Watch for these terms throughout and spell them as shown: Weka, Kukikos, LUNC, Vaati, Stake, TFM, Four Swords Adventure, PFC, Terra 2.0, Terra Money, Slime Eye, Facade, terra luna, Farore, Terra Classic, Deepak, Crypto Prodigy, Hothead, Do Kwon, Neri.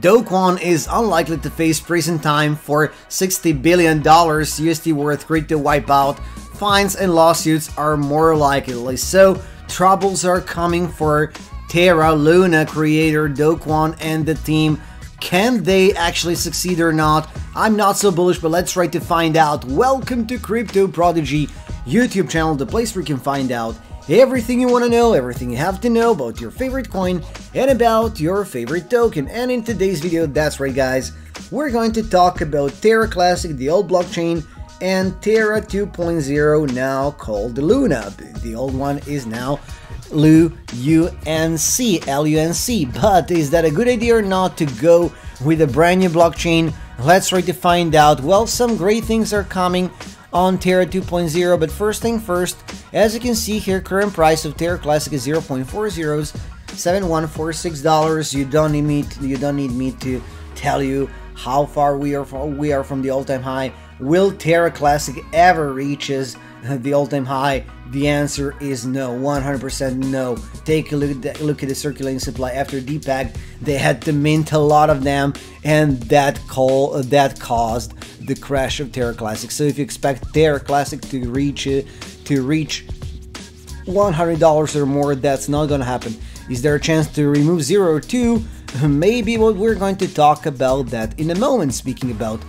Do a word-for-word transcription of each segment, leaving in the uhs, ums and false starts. Do Kwon is unlikely to face prison time for sixty billion U S D worth crypto wipeout. Fines and lawsuits are more likely, so troubles are coming for Terra Luna creator Do Kwon and the team. Can they actually succeed or not? I'm not so bullish, but let's try to find out. Welcome to Crypto Prodigy YouTube channel, the place where you can find out everything you want to know, everything you have to know about your favorite coin and about your favorite token. And in today's video, that's right guys, we're going to talk about Terra Classic, the old blockchain, and Terra two point oh, now called Luna. The old one is now L U N C, L U N C. But is that a good idea or not to go with a brand new blockchain? Let's try to find out. Well, some great things are coming on Terra two point oh, but first thing first, as you can see here, current price of Terra Classic is zero point four zero seven one four six dollars. You don't need me to, you don't need me to tell you how far we are from, we are from the all-time high. Will Terra Classic ever reaches the all-time high? The answer is no, one hundred percent no. Take a look at, the, look at the circulating supply. After Deepak, they had to mint a lot of them, and that call that caused the crash of Terra Classic. So if you expect Terra Classic to reach uh, to reach one hundred dollars or more, that's not gonna happen. Is there a chance to remove zero or two? Maybe. What we're going to talk about that in a moment. Speaking about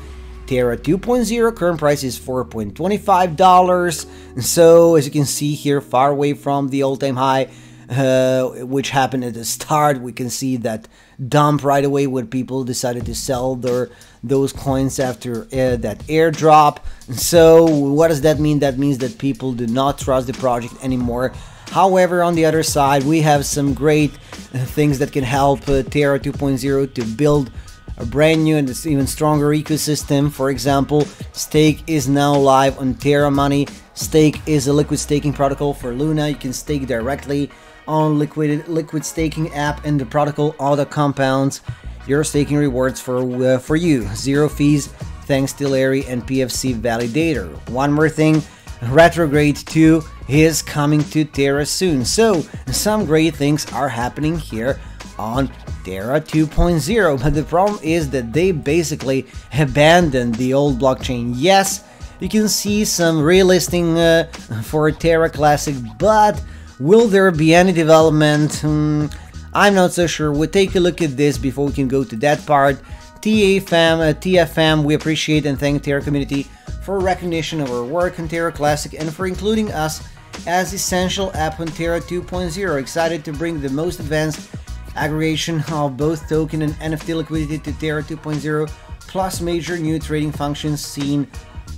Terra two point oh, current price is four point two five dollars. So as you can see here, far away from the all-time high, uh, which happened at the start. We can see that dump right away when people decided to sell their those coins after uh, that airdrop. So what does that mean? That means that people do not trust the project anymore. However, on the other side, we have some great uh, things that can help uh, Terra two point oh to build a brand new and even stronger ecosystem. For example, Stake is now live on Terra Money. Stake is a liquid staking protocol for Luna. You can stake directly on liquid liquid staking app, and the protocol auto compounds your staking rewards for uh, for you. Zero fees thanks to Larry and P F C validator. One more thing, Retrograde two is coming to Terra soon. So some great things are happening here on Terra two point oh, but the problem is that they basically abandoned the old blockchain. Yes, you can see some relisting uh, for Terra Classic, but will there be any development? Hmm, I'm not so sure. We'll take a look at this before we can go to that part. T F M, uh, T F M, we appreciate and thank Terra community for recognition of our work on Terra Classic and for including us as essential app on Terra two point oh. Excited to bring the most advanced aggregation of both token and N F T liquidity to Terra two point oh, plus major new trading functions seen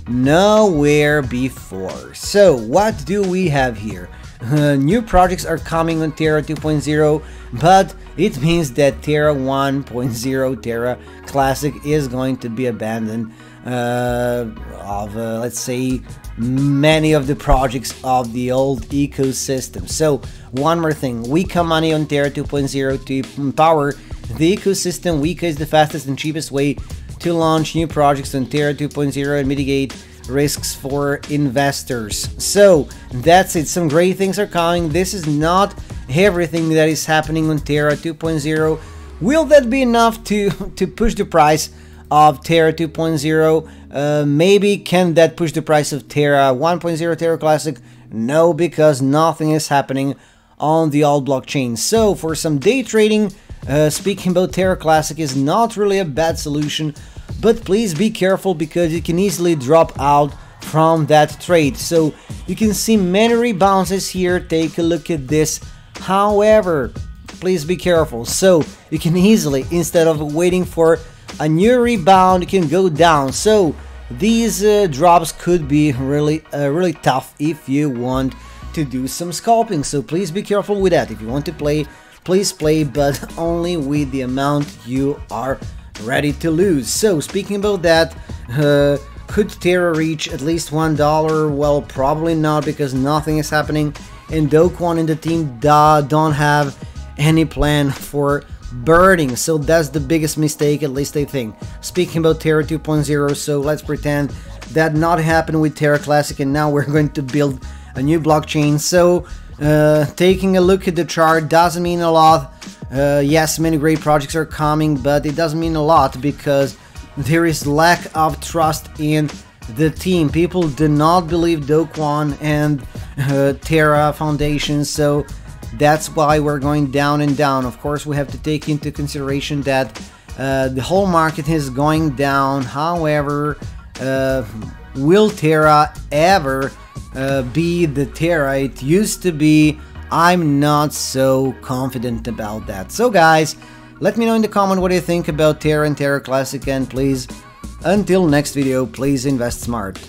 nowhere before. So what do we have here? Uh, new projects are coming on Terra two point oh, but it means that Terra one point oh, Terra Classic, is going to be abandoned uh, of, uh, let's say, many of the projects of the old ecosystem. So one more thing, Weka money on Terra two point oh to empower the ecosystem. Weka is the fastest and cheapest way to launch new projects on Terra two point oh and mitigate risks for investors. So that's it, some great things are coming. This is not everything that is happening on Terra two point oh. Will that be enough to to push the price of Terra two point oh? Uh, maybe. Can that push the price of Terra one point oh, Terra Classic? No, because nothing is happening on the old blockchain. So for some day trading, uh, speaking about Terra Classic is not really a bad solution, but please be careful because you can easily drop out from that trade. So you can see many rebounces here. Take a look at this. However, please be careful. So you can easily, instead of waiting for a new rebound, can go down. So these uh, drops could be really uh, really tough if you want to do some scalping. So please be careful with that. If you want to play, please play, but only with the amount you are ready to lose. So speaking about that, uh, could Terra reach at least one dollar? Well, probably not, because nothing is happening, and Do Kwon and the team da don't have any plan for birding. So that's the biggest mistake, at least I think. Speaking about Terra two point oh, so let's pretend that not happened with Terra Classic, and now we're going to build a new blockchain. So uh, taking a look at the chart doesn't mean a lot. Uh, yes, many great projects are coming, but it doesn't mean a lot because there is lack of trust in the team. People do not believe Do Kwon and uh, Terra Foundation, so that's why we're going down and down. Of course, we have to take into consideration that uh, the whole market is going down. However, uh, will Terra ever uh, be the Terra it used to be? I'm not so confident about that. So guys, let me know in the comment what do you think about Terra and Terra Classic, and please, until next video, please invest smart.